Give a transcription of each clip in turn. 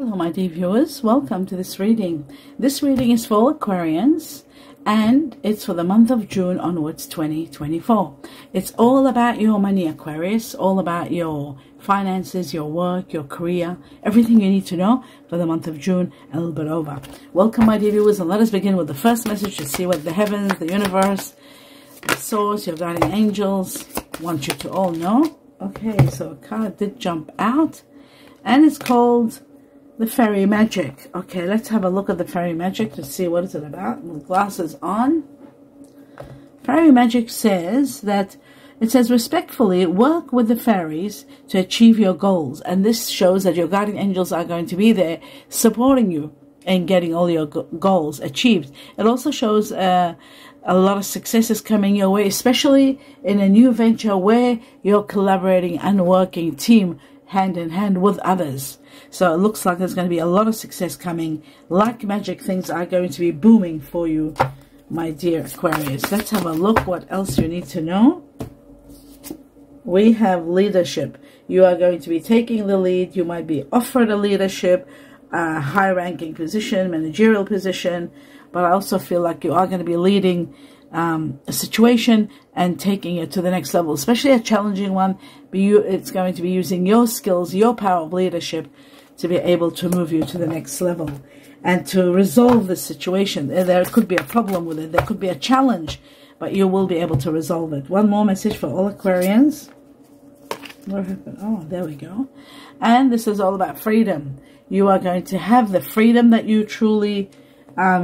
Hello my dear viewers, welcome to this reading. This reading is for Aquarians and it's for the month of June onwards 2024. It's all about your money, Aquarius, all about your finances, your work, your career, everything you need to know for the month of June and a little bit over. Welcome my dear viewers, and let us begin with the first message to see what the heavens, the universe, the source, your guiding angels want you to all know. Okay, so a card did jump out and it's called the fairy magic. Okay, let's have a look at the fairy magic to see what is it about. With glasses on, fairy magic says that it says respectfully work with the fairies to achieve your goals, and this shows that your guardian angels are going to be there supporting you in getting all your goals achieved. It also shows a lot of success is coming your way, especially in a new venture where you're collaborating and working team hand in hand with others. So it looks like there's going to be a lot of success coming. Like magic, things are going to be booming for you, my dear Aquarius. Let's have a look what else you need to know. We have leadership. You are going to be taking the lead. You might be offered a leadership, a high-ranking position, managerial position, but I also feel like you are going to be leading a situation and taking it to the next level, especially a challenging one. It's going to be using your skills, your power of leadership to be able to move you to the next level and to resolve the situation. There could be a problem with it, there could be a challenge, but you will be able to resolve it. One more message for all Aquarians. What happened? Oh, there we go. And this is all about freedom. You are going to have the freedom that you truly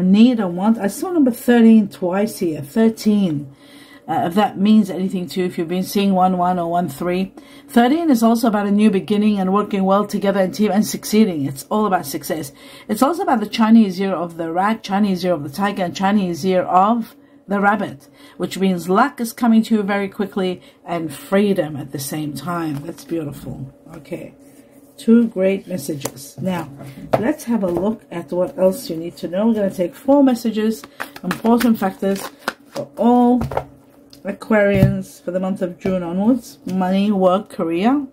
need and want. I saw number 13 twice here. 13. If that means anything to you, if you've been seeing 1-1 or 1-3. 13 is also about a new beginning and working well together in team and succeeding. It's all about success. It's also about the Chinese year of the rat, Chinese year of the tiger, and Chinese year of the rabbit, which means luck is coming to you very quickly and freedom at the same time. That's beautiful. Okay. Two great messages. Now, let's have a look at what else you need to know. We're going to take four messages, important factors for all Aquarians for the month of June onwards. Money, work, career.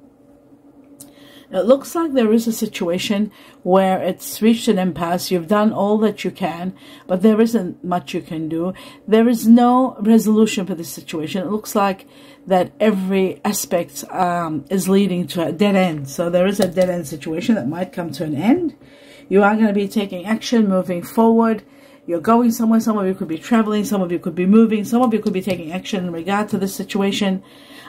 It looks like there is a situation where it's reached an impasse. You've done all that you can, but there isn't much you can do. There is no resolution for this situation. It looks like that every aspect is leading to a dead end. So there is a dead end situation that might come to an end. You are going to be taking action, moving forward. You're going somewhere. Some of you could be traveling. Some of you could be moving. Some of you could be taking action in regard to this situation.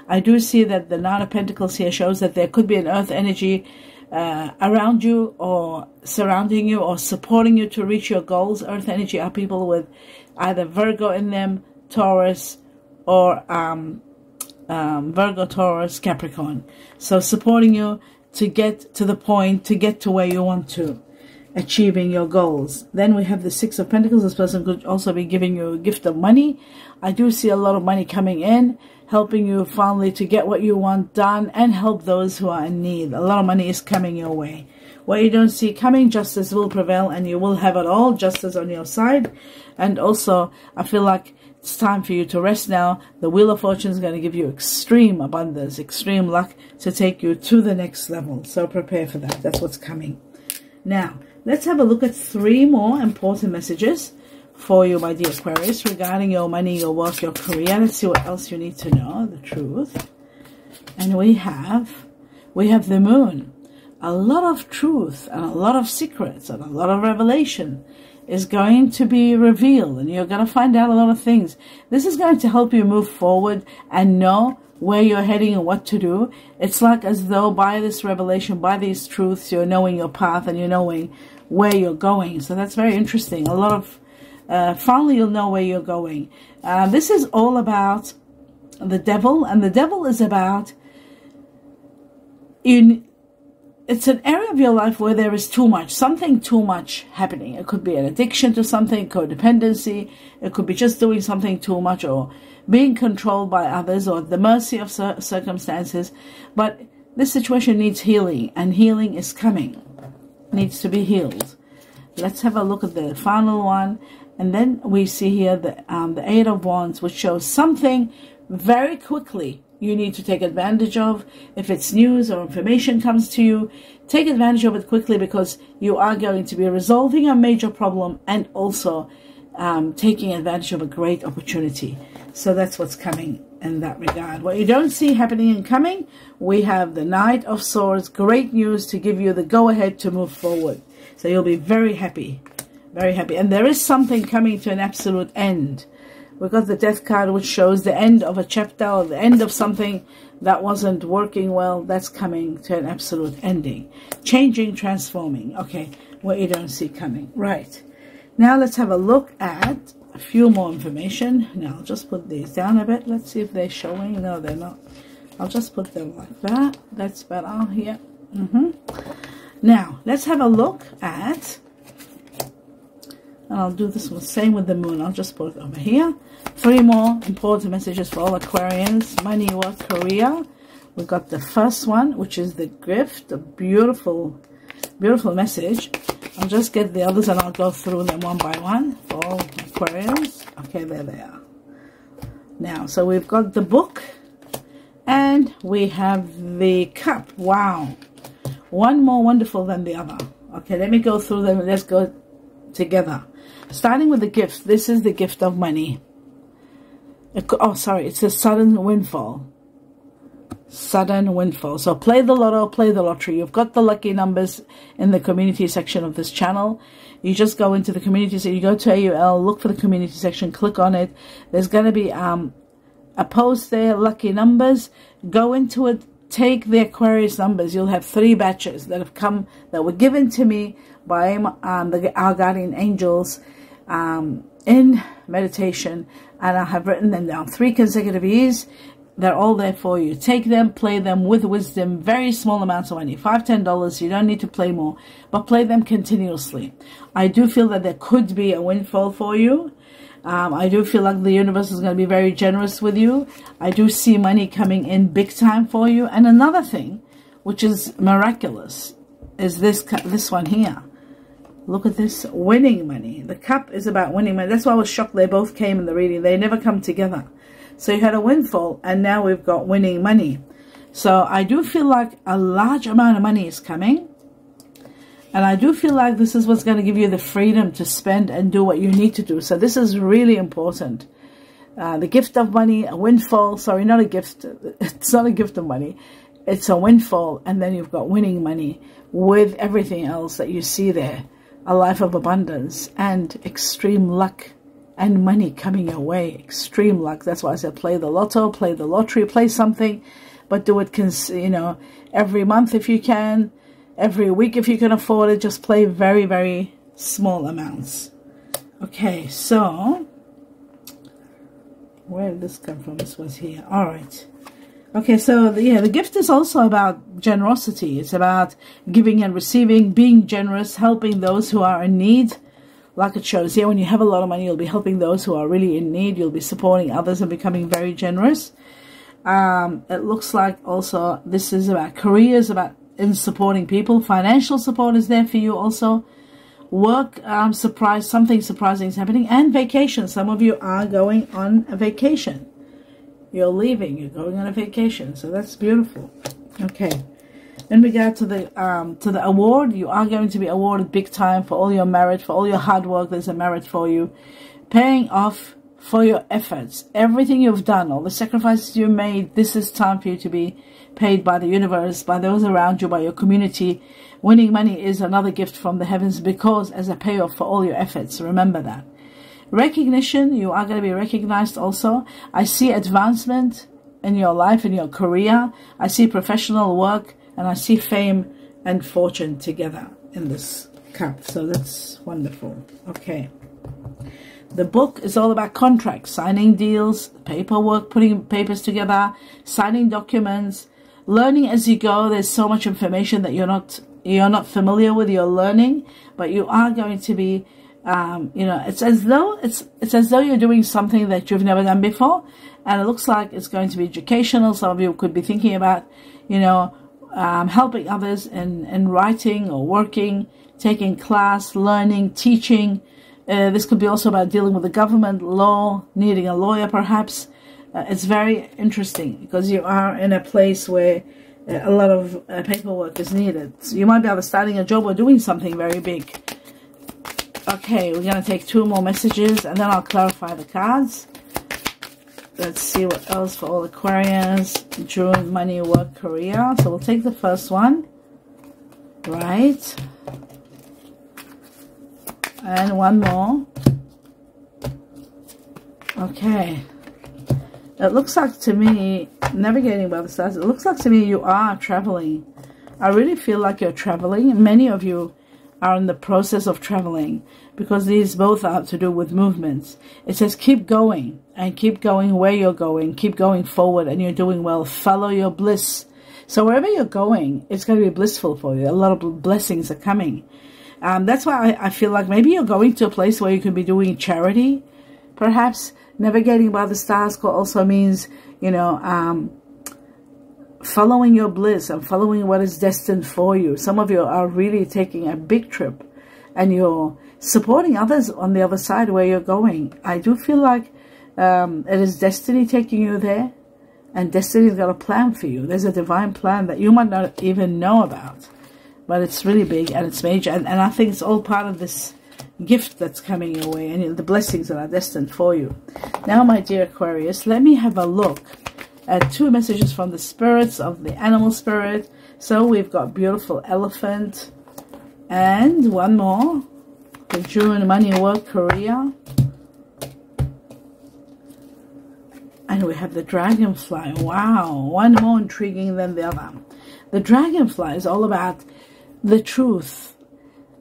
I do see that the Nine of Pentacles here shows that there could be an earth energy around you or surrounding you or supporting you to reach your goals. Earth energy are people with either Virgo in them, Taurus, or Virgo, Taurus, Capricorn. So supporting you to get to the point, to get to where you want to, achieving your goals. Then we have the Six of Pentacles. This person could also be giving you a gift of money. I do see a lot of money coming in, helping you finally to get what you want done and help those who are in need. A lot of money is coming your way. What you don't see coming, justice will prevail and you will have it all, justice on your side. And also, I feel like it's time for you to rest now. The Wheel of Fortune is going to give you extreme abundance, extreme luck to take you to the next level. So prepare for that. That's what's coming. Now, let's have a look at three more important messages for you, my dear Aquarius, regarding your money, your work, your career. Let's see what else you need to know, the truth. And we have the moon. A lot of truth and a lot of secrets and a lot of revelation is going to be revealed, and you're going to find out a lot of things. This is going to help you move forward and know where you're heading and what to do. It's like as though by this revelation, by these truths, you're knowing your path and you're knowing where you're going. So that's very interesting. A lot of finally you'll know where you're going. This is all about the devil, and the devil is about it's an area of your life where there is too much, something too much happening. It could be an addiction to something, codependency. It could be just doing something too much or being controlled by others or at the mercy of circumstances. But this situation needs healing, and healing is coming. It needs to be healed. Let's have a look at the final one. And then we see here the Eight of Wands, which shows something very quickly you need to take advantage of. If it's news or information comes to you, take advantage of it quickly, because you are going to be resolving a major problem and also taking advantage of a great opportunity. So that's what's coming in that regard. What you don't see happening and coming, we have the Knight of Swords, great news to give you the go-ahead to move forward. So you'll be very happy, very happy. And there is something coming to an absolute end. We've got the Death card, which shows the end of a chapter or the end of something that wasn't working well. That's coming to an absolute ending. Changing, transforming. Okay, what you don't see coming. Right. Now let's have a look at a few more information. Now I'll just put these down a bit. Let's see if they're showing. No, they're not. I'll just put them like that. That's better here. Now let's have a look at, and I'll do this one, same with the moon. I'll just put it over here. Three more important messages for all Aquarians. Money, work, career. We've got the first one, which is the gift. A beautiful, beautiful message. I'll just get the others and I'll go through them one by one for all Aquarians. Okay, there they are. Now, so we've got the book and we have the cup. Wow. One more wonderful than the other. Okay, let me go through them and let's go together. Starting with the gift. This is the gift of money. Oh, sorry. It's a sudden windfall. Sudden windfall. So play the lotto, play the lottery. You've got the lucky numbers in the community section of this channel. You just go into the community. So you go to AUL, look for the community section, click on it. There's going to be a post there, lucky numbers. Go into it. Take the Aquarius numbers. You'll have three batches that have come, that were given to me by our guardian angels in meditation, and I have written them down. Three consecutive E's. They're all there for you. Take them, play them with wisdom. Very small amounts of money, $5–10. You don't need to play more, but play them continuously. I do feel that there could be a windfall for you. I do feel like the universe is going to be very generous with you. I do see money coming in big time for you. And another thing, which is miraculous, is this one here. Look at this, winning money. The cup is about winning money. That's why I was shocked they both came in the reading. They never come together. So you had a windfall, and now we've got winning money. So I do feel like a large amount of money is coming. And I do feel like this is what's going to give you the freedom to spend and do what you need to do. So this is really important. The gift of money, a windfall. Sorry, not a gift. It's not a gift of money. It's a windfall. And then you've got winning money with everything else that you see there. A life of abundance and extreme luck and money coming your way. Extreme luck. That's why I said play the lotto, play the lottery, play something. But do it, you know, every month if you can. Every week, if you can afford it, just play very, very small amounts. Okay, so where did this come from? This was here. All right. Okay, so the gift is also about generosity. It's about giving and receiving, being generous, helping those who are in need. Like it shows here, when you have a lot of money, you'll be helping those who are really in need. You'll be supporting others and becoming very generous. It looks like also this is about careers, about in supporting people. Financial support is there for you also. Work, surprise, something surprising is happening. And vacation. Some of you are going on a vacation. You're leaving. You're going on a vacation. So that's beautiful. Okay. In regard to the award, you are going to be awarded big time for all your merit, for all your hard work. There's a merit for you. Paying off for your efforts. Everything you've done, all the sacrifices you made, this is time for you to be paid by the universe, by those around you, by your community. Winning money is another gift from the heavens, because as a payoff for all your efforts, remember that. Recognition, you are going to be recognized also. I see advancement in your life, in your career. I see professional work, and I see fame and fortune together in this cup. So that's wonderful. Okay. The book is all about contracts, signing deals, paperwork, putting papers together, signing documents, learning as you go. There's so much information that you're not familiar with. You're learning, but you are going to be, you know, it's as though you're doing something that you've never done before, and it looks like it's going to be educational. Some of you could be thinking about, you know, helping others in writing or working, taking class, learning, teaching. This could be also about dealing with the government, law, needing a lawyer perhaps, It's very interesting because you are in a place where a lot of paperwork is needed. So you might be either starting a job or doing something very big. Okay, we're going to take two more messages and then I'll clarify the cards. Let's see what else for all Aquarians. June, money, work, career. So we'll take the first one. Right. And one more. Okay. It looks like to me, navigating by the stars, it looks like to me you are traveling. I really feel like you're traveling. Many of you are in the process of traveling because these both are to do with movements. It says keep going and keep going where you're going. Keep going forward and you're doing well. Follow your bliss. So wherever you're going, it's going to be blissful for you. A lot of blessings are coming. That's why I feel like maybe you're going to a place where you could be doing charity. Perhaps navigating by the stars also means, you know, following your bliss and following what is destined for you. Some of you are really taking a big trip and you're supporting others on the other side where you're going. I do feel like it is destiny taking you there, and destiny's got a plan for you. There's a divine plan that you might not even know about, but it's really big and it's major. And I think it's all part of this gift that's coming your way and the blessings that are destined for you. Now, my dear Aquarius, let me have a look at two messages from the spirits of the animal spirit. So we've got beautiful elephant and one more, the June, money, work, career. And we have the dragonfly. Wow, one more intriguing than the other. The dragonfly is all about the truth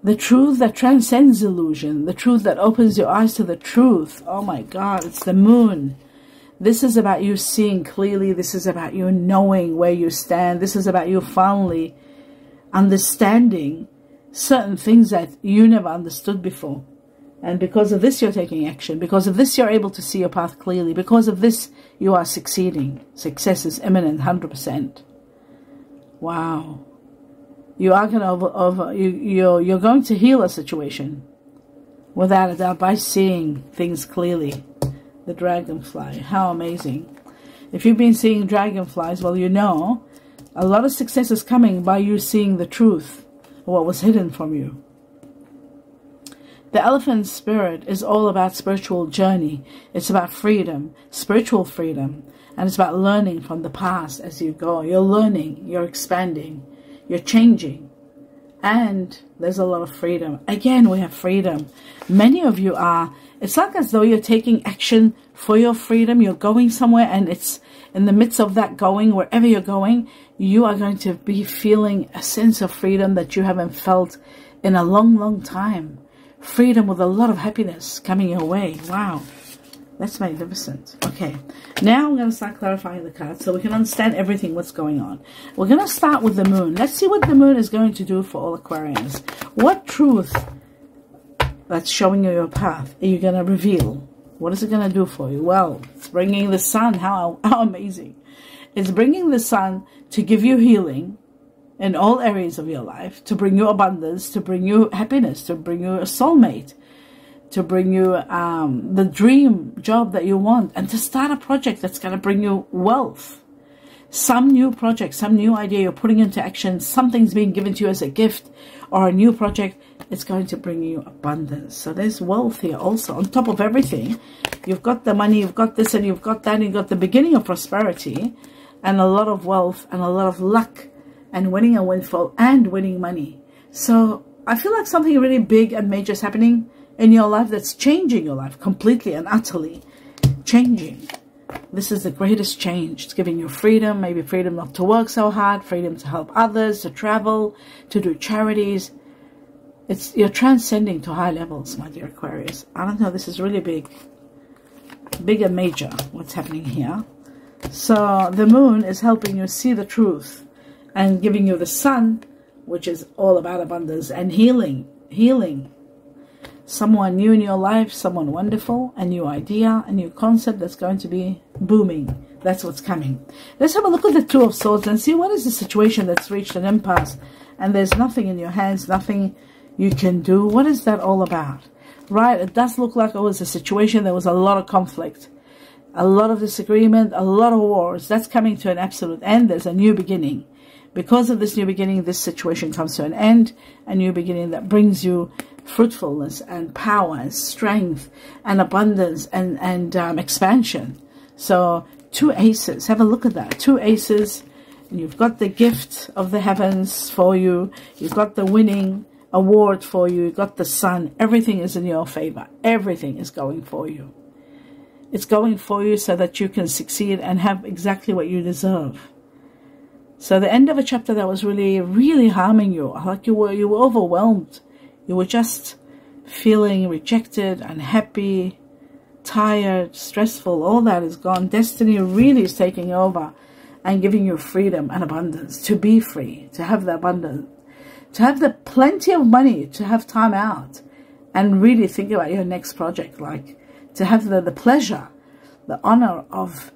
that transcends illusion, the truth that opens your eyes to the truth. Oh my God, it's the moon. This is about you seeing clearly. This is about you knowing where you stand. This is about you finally understanding certain things that you never understood before. And because of this, you're taking action. Because of this, you're able to see your path clearly. Because of this, you are succeeding. Success is imminent, 100%. Wow. You are going to you're going to heal a situation, without a doubt, by seeing things clearly. The dragonfly, how amazing. If you've been seeing dragonflies, well, you know a lot of success is coming by you seeing the truth, what was hidden from you. The elephant spirit is all about spiritual journey. It's about freedom, spiritual freedom, and it's about learning from the past as you go. You're learning, you're expanding, you're changing, and there's a lot of freedom. Again, we have freedom. Many of you are, it's like as though you're taking action for your freedom. You're going somewhere, and it's in the midst of that going, wherever you're going, you are going to be feeling a sense of freedom that you haven't felt in a long, long time. Freedom with a lot of happiness coming your way. Wow, that's magnificent. Okay, now I'm going to start clarifying the cards so we can understand everything what's going on. We're going to start with the moon. Let's see what the moon is going to do for all Aquarians. What truth that's showing you your path are you going to reveal? What is it going to do for you? Well, it's bringing the sun. How amazing. It's bringing the sun to give you healing in all areas of your life, to bring you abundance, to bring you happiness, to bring you a soulmate, to bring you the dream job that you want, and to start a project that's going to bring you wealth. Some new project, some new idea you're putting into action, something's being given to you as a gift or a new project, it's going to bring you abundance. So there's wealth here also. On top of everything, you've got the money, you've got this and you've got that, and you've got the beginning of prosperity and a lot of wealth and a lot of luck and winning a windfall and winning money. So I feel like something really big and major is happening in your life that's changing your life completely and utterly. Changing. This is the greatest change. It's giving you freedom, maybe freedom not to work so hard, freedom to help others, to travel, to do charities. It's, you're transcending to high levels, my dear Aquarius. I don't know, this is really big. Big and major, what's happening here. So the moon is helping you see the truth and giving you the sun, which is all about abundance and healing. Healing. Someone new in your life, someone wonderful, a new idea, a new concept that's going to be booming. That's what's coming. Let's have a look at the Two of Swords and see what is the situation that's reached an impasse and there's nothing in your hands, nothing you can do. What is that all about? Right, it does look like it was a situation, there was a lot of conflict. a lot of disagreement, a lot of wars. That's coming to an absolute end. There's a new beginning. Because of this new beginning, this situation comes to an end, a new beginning that brings you fruitfulness and power and strength and abundance and expansion. So 2 aces, have a look at that. 2 aces, and you've got the gift of the heavens for you. You've got the winning award for you. You've got the sun. Everything is in your favor. Everything is going for you. It's going for you so that you can succeed and have exactly what you deserve. So the end of a chapter that was really, really harming you, like you were overwhelmed. You were just feeling rejected, unhappy, tired, stressful. All that is gone. Destiny really is taking over and giving you freedom and abundance, to be free, to have the abundance, to have the plenty of money, to have time out and really think about your next project, like to have the pleasure, the honor of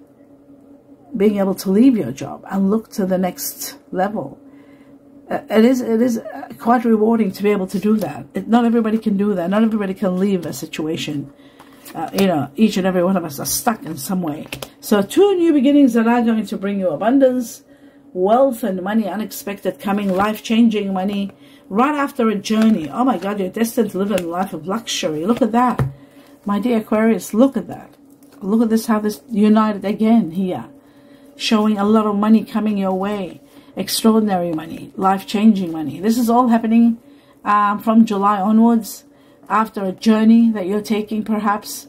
being able to leave your job and look to the next level. It is quite rewarding to be able to do that. Not everybody can do that. Not everybody can leave a situation. You know, each and every one of us are stuck in some way. So 2 new beginnings that are going to bring you abundance, wealth and money, unexpected coming, life-changing money, right after a journey. Oh my God, you're destined to live a life of luxury. Look at that. My dear Aquarius, look at that. Look at this, how this united again here. Showing a lot of money coming your way, extraordinary money, life-changing money. This is all happening from July onwards, after a journey that you're taking perhaps,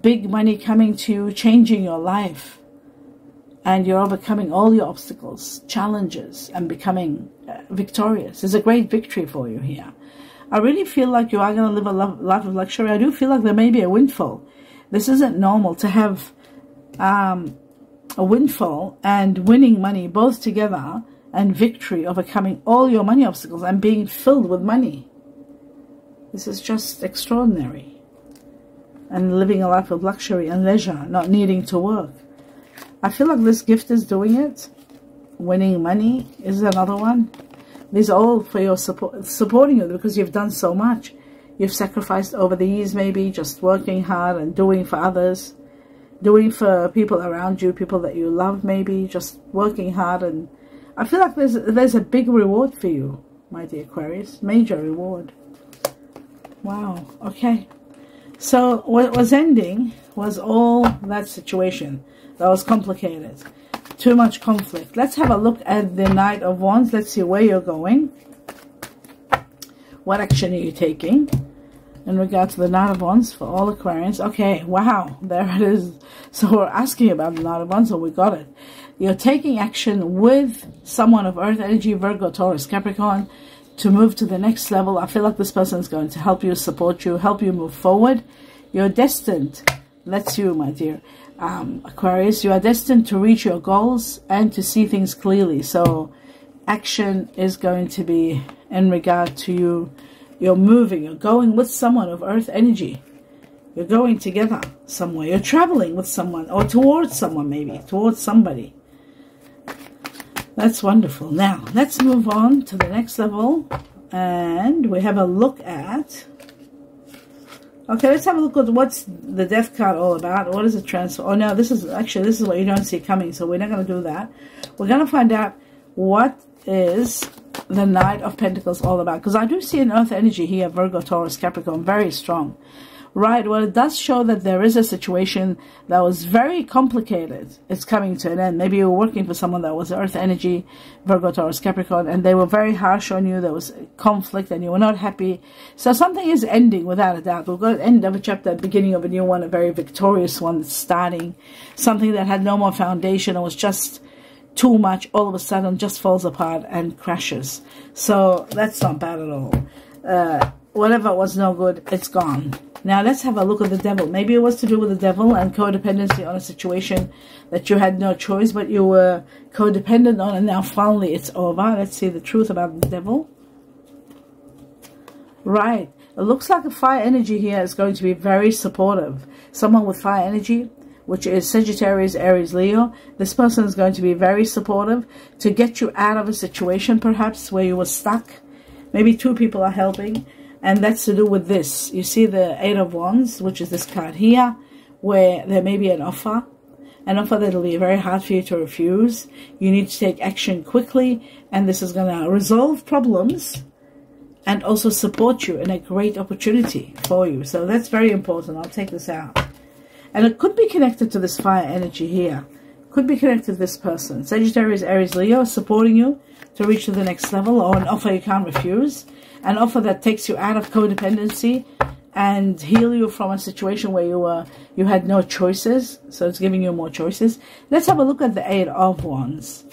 big money coming to you, changing your life, and you're overcoming all your obstacles, challenges, and becoming victorious. There's a great victory for you here. I really feel like you are going to live a life of luxury. I do feel like there may be a windfall. This isn't normal to have a windfall and winning money both together, and victory, overcoming all your money obstacles and being filled with money. This is just extraordinary. And living a life of luxury and leisure, not needing to work. I feel like this gift is doing it. Winning money is another one. These are all for your supporting you, because you've done so much. You've sacrificed over the years, maybe just working hard and doing for others, doing for people around you, people that you love, maybe just working hard. And I feel like there's a big reward for you, my dear Aquarius, major reward. Wow, okay. So what was ending was all that situation that was complicated. Too much conflict. Let's have a look at the Knight of Wands. Let's see where you're going. What action are you taking in regard to the Knight of Wands for all Aquarians? Okay, wow, there it is. So we're asking about the Knight of Wands, so we got it. You're taking action with someone of Earth energy, Virgo, Taurus, Capricorn, to move to the next level. I feel like this person is going to help you, support you, help you move forward. You're destined. That's you, my dear Aquarius. You are destined to reach your goals and to see things clearly. So action is going to be in regard to you. You're moving. You're going with someone of Earth energy. You're going together somewhere. You're traveling with someone, or towards someone, maybe towards somebody. That's wonderful. Now, let's move on to the next level. And we have a look at... Okay, let's have a look at what's the death card all about. What is the transfer? Oh, no, this is what you don't see coming. So we're not going to do that. We're going to find out what is the Knight of Pentacles all about. Because I do see an Earth energy here, Virgo, Taurus, Capricorn, very strong. Right, well, it does show that there is a situation that was very complicated. It's coming to an end. Maybe you were working for someone that was Earth energy, Virgo, Taurus, Capricorn, and they were very harsh on you. There was conflict and you were not happy. So something is ending without a doubt. We've got the end of a chapter, beginning of a new one, a very victorious one that's starting. Something that had no more foundation or was just too much, all of a sudden just falls apart and crashes. So that's not bad at all. Whatever was no good, it's gone. Now let's have a look at the devil. Maybe it was to do with the devil and codependency on a situation that you had no choice, but you were codependent on, and now finally it's over. Let's see the truth about the devil. Right. It looks like the fire energy here is going to be very supportive. Someone with fire energy, which is Sagittarius, Aries, Leo. This person is going to be very supportive to get you out of a situation perhaps where you were stuck. Maybe 2 people are helping. And that's to do with this. You see the 8 of Wands, which is this card here, where there may be an offer that will be very hard for you to refuse. You need to take action quickly, and this is going to resolve problems and also support you in a great opportunity for you. So that's very important. I'll take this out. And it could be connected to this fire energy here. Could be connected to this person. Sagittarius, Aries, Leo, supporting you to reach to the next level, or an offer you can't refuse. An offer that takes you out of codependency and heal you from a situation where you had no choices. So it's giving you more choices. Let's have a look at the Eight of Wands.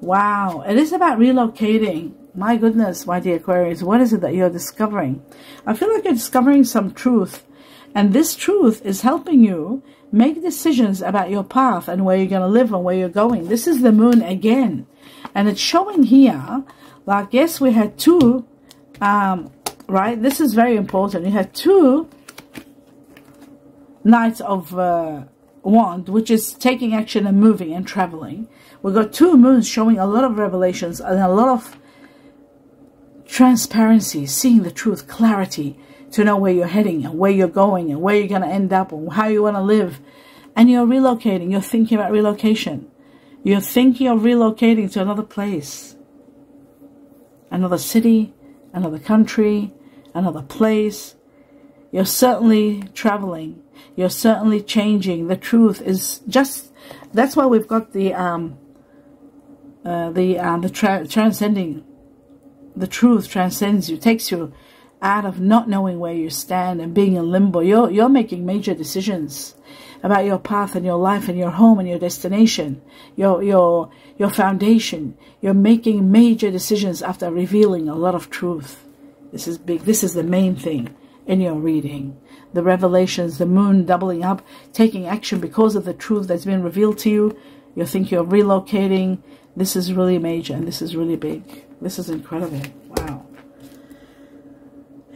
Wow. It is about relocating. My goodness, my dear Aquarius, what is it that you're discovering? I feel like you're discovering some truth. And this truth is helping you make decisions about your path and where you're going to live and where you're going. This is the moon again. And it's showing here, like, yes, we had two, right? This is very important. You had two Knights of Wand, which is taking action and moving and traveling. We got two moons showing a lot of revelations and a lot of transparency, seeing the truth, clarity, to know where you're heading and where you're going and where you're going to end up and how you want to live. And you're relocating. You're thinking about relocation. You're thinking of relocating to another place, another city, another country, another place. You're certainly traveling. You're certainly changing. The truth is just, that's why we've got the transcending. The truth transcends you, takes you out of not knowing where you stand and being in limbo. You're making major decisions about your path and your life and your home and your destination, your foundation. You're making major decisions after revealing a lot of truth. This is big. This is the main thing in your reading. The revelations, the moon doubling up, taking action because of the truth that's been revealed to you. You think you're relocating. This is really major and this is really big. This is incredible. Wow.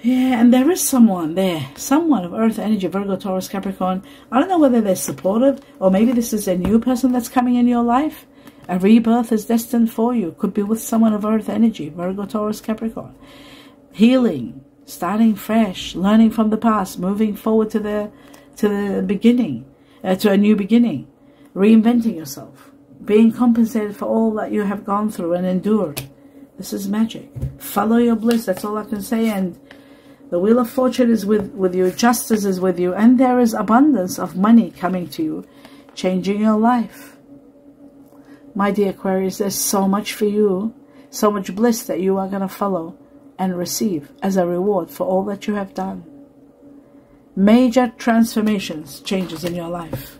Yeah, and there is someone there. Someone of Earth energy, Virgo, Taurus, Capricorn. I don't know whether they're supportive, or maybe this is a new person that's coming in your life. A rebirth is destined for you. Could be with someone of Earth energy, Virgo, Taurus, Capricorn. Healing, starting fresh, learning from the past, moving forward to the beginning, to a new beginning, reinventing yourself, being compensated for all that you have gone through and endured. This is magic. Follow your bliss. That's all I can say. And the wheel of fortune is with you. Justice is with you. And there is abundance of money coming to you, changing your life. My dear Aquarius, there's so much for you, so much bliss that you are going to follow and receive as a reward for all that you have done. Major transformations, changes in your life,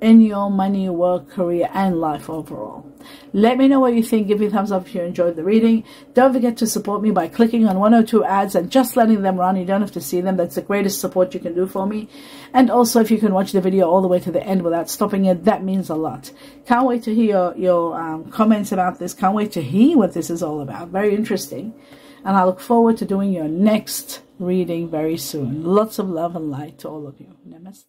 in your money, work, career, and life overall. Let me know what you think. Give me a thumbs up if you enjoyed the reading. Don't forget to support me by clicking on 1 or 2 ads and just letting them run. You don't have to see them. That's the greatest support you can do for me. And also, if you can watch the video all the way to the end without stopping it, that means a lot. Can't wait to hear your comments about this. Can't wait to hear what this is all about. Very interesting. And I look forward to doing your next reading very soon. Lots of love and light to all of you. Namaste.